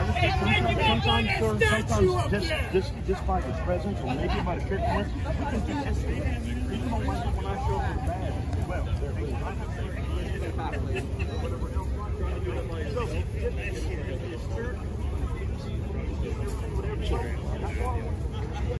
Sometimes just by his presence, or maybe by his faithfulness, we can do this. Even when I show up with a badge.